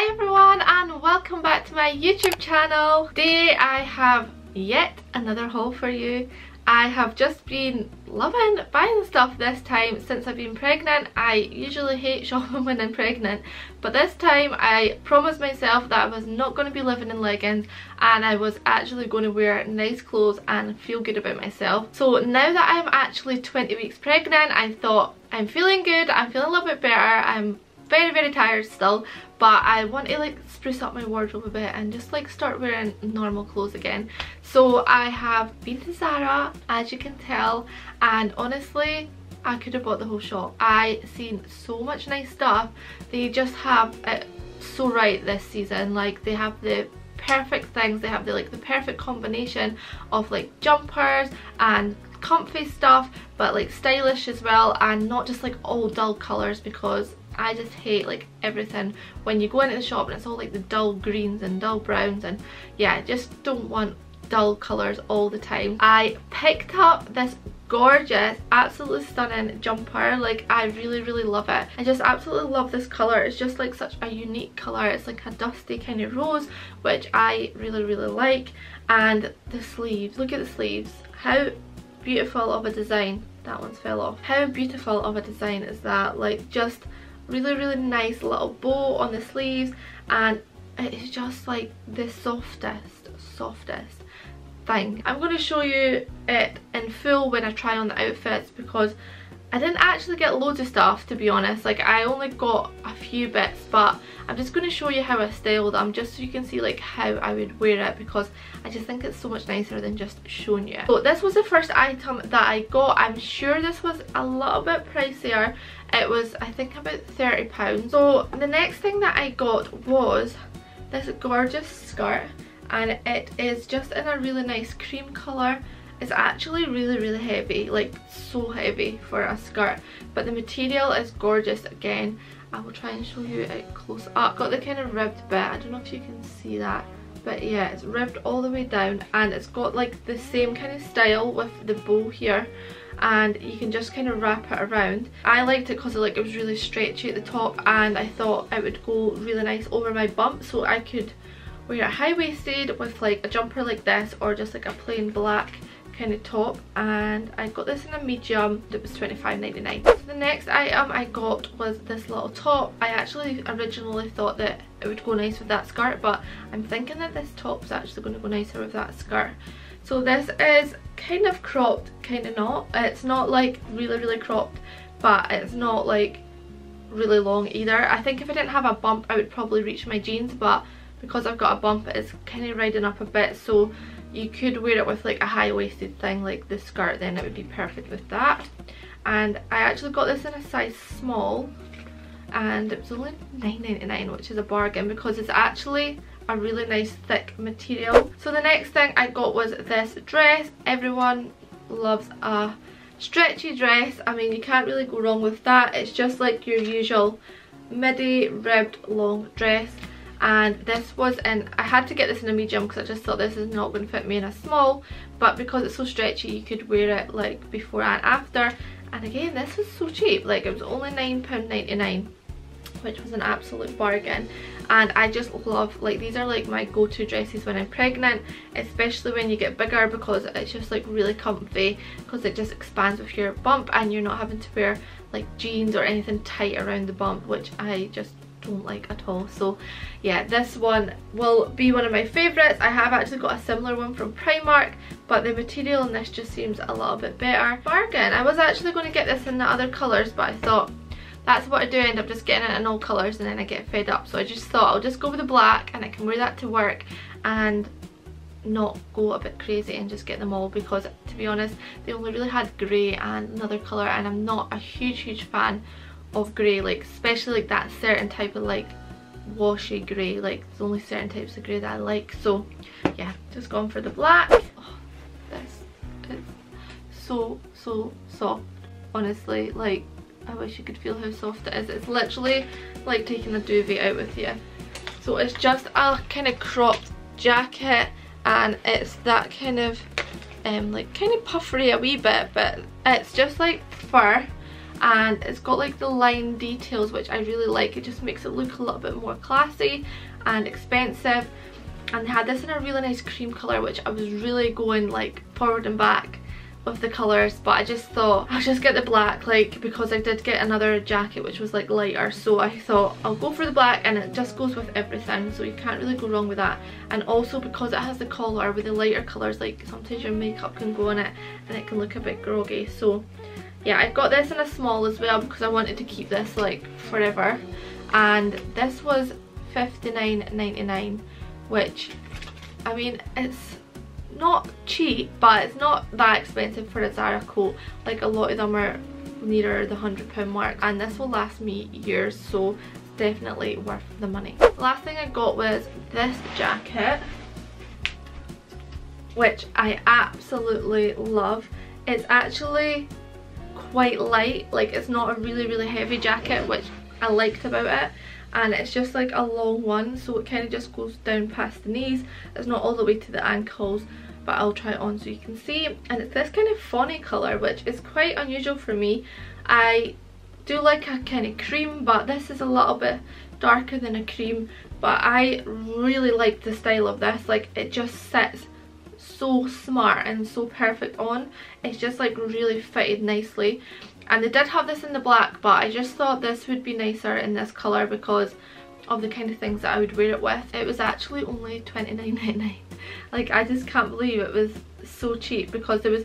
Hi everyone and welcome back to my YouTube channel. Today I have yet another haul for you. I have just been loving buying stuff this time since I've been pregnant. I usually hate shopping when I'm pregnant, but this time I promised myself that I was not going to be living in leggings and I was actually going to wear nice clothes and feel good about myself. So now that I'm actually 20 weeks pregnant, I thought I'm feeling good, I'm feeling a little bit better, I'm very tired still, but I want to like spruce up my wardrobe a bit and just like start wearing normal clothes again. So I have been to Zara, as you can tell, and honestly I could have bought the whole shop. I seen so much nice stuff. They just have it so right this season. Like they have the perfect things, they have the like the perfect combination of like jumpers and comfy stuff, but like stylish as well, and not just like all dull colours, because I just hate like everything when you go into the shop and it's all like the dull greens and dull browns, and yeah, I just don't want dull colours all the time. I picked up this gorgeous, absolutely stunning jumper. Like I really love it. I just absolutely love this colour. It's just like such a unique colour. It's like a dusty kind of rose, which I really like. And the sleeves, look at the sleeves. How beautiful of a design. That one's fell off. How beautiful of a design is that? Like just really nice little bow on the sleeves, and it is just like the softest thing. I'm going to show you it in full when I try on the outfits, because I didn't actually get loads of stuff, to be honest. Like I only got a few bits, but I'm just going to show you how I styled them, just so you can see like how I would wear it, because I just think it's so much nicer than just showing you. So this was the first item that I got. I'm sure this was a little bit pricier. It was, I think, about £30. So the next thing that I got was this gorgeous skirt, and it is just in a really nice cream colour. It's actually really heavy, like so heavy for a skirt, but the material is gorgeous again. I will try and show you it close up. Got the kind of ribbed bit, I don't know if you can see that, but yeah, it's ribbed all the way down, and it's got like the same kind of style with the bow here, and you can just kind of wrap it around. I liked it because like it was really stretchy at the top, and I thought it would go really nice over my bump, so I could wear it high-waisted with like a jumper like this, or just like a plain black kind of top. And I got this in a medium. It was £25.99. So the next item I got was this little top. I actually originally thought that it would go nice with that skirt, but I'm thinking that this top is actually going to go nicer with that skirt. So this is kind of cropped, kind of not. It's not like really cropped, but it's not like really long either. I think if I didn't have a bump I would probably reach my jeans, but because I've got a bump it's kind of riding up a bit, so you could wear it with like a high-waisted thing like the skirt, then it would be perfect with that. And I actually got this in a size small, and it was only £9.99, which is a bargain because it's actually a really nice thick material. So the next thing I got was this dress. Everyone loves a stretchy dress. I mean, you can't really go wrong with that. It's just like your usual midi ribbed long dress. And this was in, I had to get this in a medium because I just thought this is not going to fit me in a small, but because it's so stretchy you could wear it like before and after. And again, this was so cheap. Like it was only £9.99, which was an absolute bargain. And I just love, like these are like my go-to dresses when I'm pregnant, especially when you get bigger, because it's just like really comfy, because it just expands with your bump and you're not having to wear like jeans or anything tight around the bump, which I just don't like at all. So yeah, this one will be one of my favourites. I have actually got a similar one from Primark, but the material in this just seems a little bit better. Bargain! I was actually going to get this in the other colours, but I thought that's what I do, I end up just getting it in all colours and then I get fed up. So I just thought I'll just go with the black and I can wear that to work and not go a bit crazy and just get them all, because to be honest they only really had grey and another colour, and I'm not a huge fan of grey, like especially like that certain type of like washy grey. Like there's only certain types of grey that I like, so yeah, just gone for the black. Oh, this is so soft, honestly. Like I wish you could feel how soft it is. It's literally like taking a duvet out with you. So it's just a kind of cropped jacket, and it's that kind of like kind of puffery a wee bit, but it's just like fur. and it's got like the line details which I really like. It just makes it look a little bit more classy and expensive. And they had this in a really nice cream colour, which I was really going like forward and back with the colours, but I just thought I'll just get the black, like, because I did get another jacket which was like lighter, so I thought I'll go for the black, and it just goes with everything, so you can't really go wrong with that. And also because it has the collar with the lighter colours, like sometimes your makeup can go on it and it can look a bit groggy. So yeah, I got this in a small as well because I wanted to keep this like forever, and this was £59.99, which, I mean, it's not cheap, but it's not that expensive for a Zara coat. Like, a lot of them are nearer the £100 mark, and this will last me years, so it's definitely worth the money. The last thing I got was this jacket, which I absolutely love. It's actually quite light, like it's not a really heavy jacket, which I liked about it. And it's just like a long one, so it kind of just goes down past the knees. It's not all the way to the ankles, but I'll try it on so you can see. And it's this kind of fawn colour, which is quite unusual for me. I do like a kind of cream, but this is a little bit darker than a cream, but I really like the style of this. Like, it just sits so smart and so perfect on. It's just like really fitted nicely. And they did have this in the black, but I just thought this would be nicer in this colour because of the kind of things that I would wear it with. It was actually only £29.99. Like, I just can't believe it was so cheap, because there was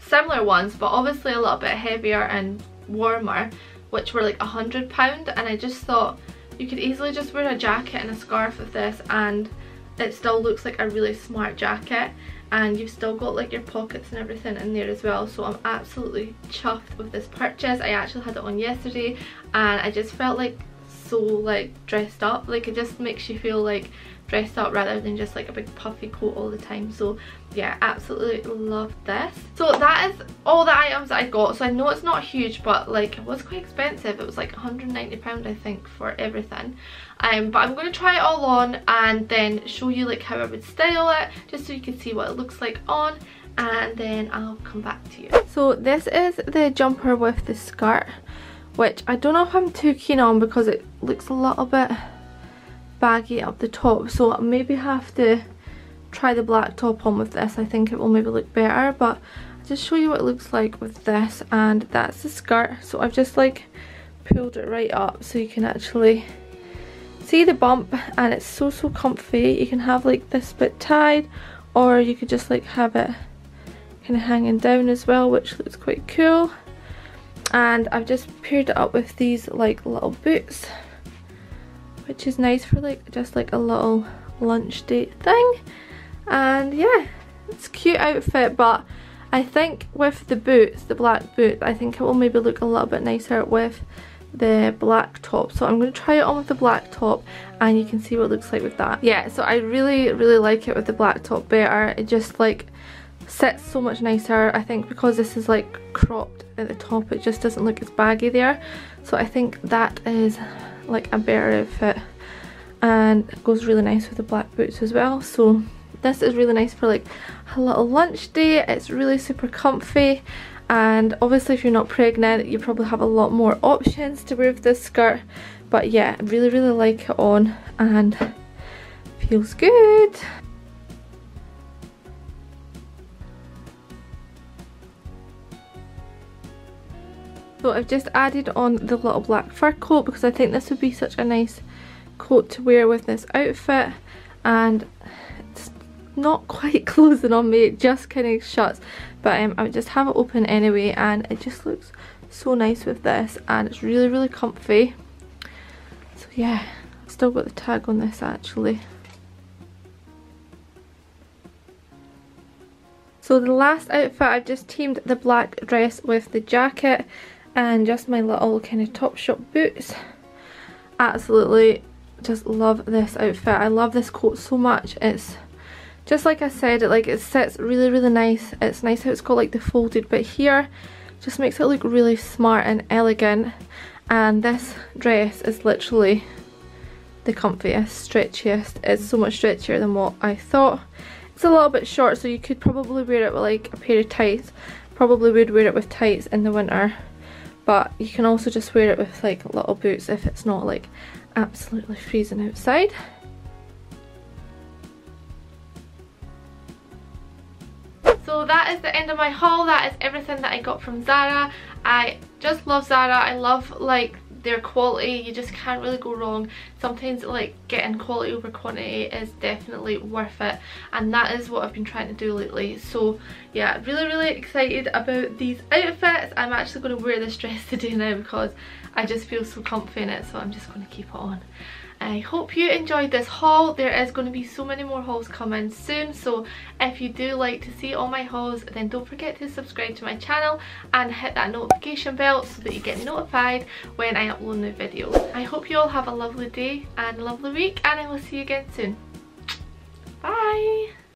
similar ones, but obviously a little bit heavier and warmer, which were like £100. And I just thought you could easily just wear a jacket and a scarf with this, and it still looks like a really smart jacket. And you've still got like your pockets and everything in there as well, so I'm absolutely chuffed with this purchase. I actually had it on yesterday and I just felt like so like dressed up. Like, it just makes you feel like dressed up rather than just like a big puffy coat all the time. So yeah, absolutely love this. So that is all the items that I got. So I know it's not huge, but like, it was quite expensive. It was like £190 I think for everything. But I'm going to try it all on and then show you like how I would style it, just so you can see what it looks like on, and then I'll come back to you. So this is the jumper with the skirt, which I don't know if I'm too keen on because it looks a little bit baggy up the top, so I'll maybe have to try the black top on with this. I think it will maybe look better, but I'll just show you what it looks like with this. And that's the skirt, so I've just like pulled it right up so you can actually see the bump, and it's so comfy. You can have like this bit tied, or you could just like have it kind of hanging down as well, which looks quite cool. And I've just paired it up with these like little boots, which is nice for like just like a little lunch date thing. And yeah, it's a cute outfit, but I think with the boots, the black boot, I think it will maybe look a little bit nicer with the black top. So I'm going to try it on with the black top and you can see what it looks like with that. Yeah, so I really like it with the black top better. It just like sits so much nicer. I think because this is like cropped at the top, it just doesn't look as baggy there. So I think that is like a better outfit, and it goes really nice with the black boots as well. So this is really nice for like a little lunch date. It's really super comfy, and obviously if you're not pregnant you probably have a lot more options to wear with this skirt. But yeah, I really like it on and feels good. So I've just added on the little black fur coat because I think this would be such a nice coat to wear with this outfit. And it's not quite closing on me, it just kind of shuts, but I would just have it open anyway, and it just looks so nice with this, and it's really comfy. So yeah, I've still got the tag on this actually. So the last outfit, I've just teamed the black dress with the jacket and just my little kind of Topshop boots. Absolutely just love this outfit. I love this coat so much. It's just like I said, it sits really nice. It's nice how it's got like the folded bit here, just makes it look really smart and elegant. And this dress is literally the comfiest, stretchiest. It's so much stretchier than what I thought. It's a little bit short, so you could probably wear it with like a pair of tights. Probably would wear it with tights in the winter, but you can also just wear it with like little boots if it's not like absolutely freezing outside. So that is the end of my haul. That is everything that I got from Zara. I just love Zara. I love like their quality. You just can't really go wrong. Sometimes like getting quality over quantity is definitely worth it, and that is what I've been trying to do lately. So yeah, really excited about these outfits. I'm actually going to wear this dress today now because I just feel so comfy in it, so I'm just going to keep it on. I hope you enjoyed this haul. There is going to be so many more hauls coming soon, so if you do like to see all my hauls, then don't forget to subscribe to my channel and hit that notification bell so that you get notified when I upload new videos. I hope you all have a lovely day and a lovely week, and I will see you again soon. Bye!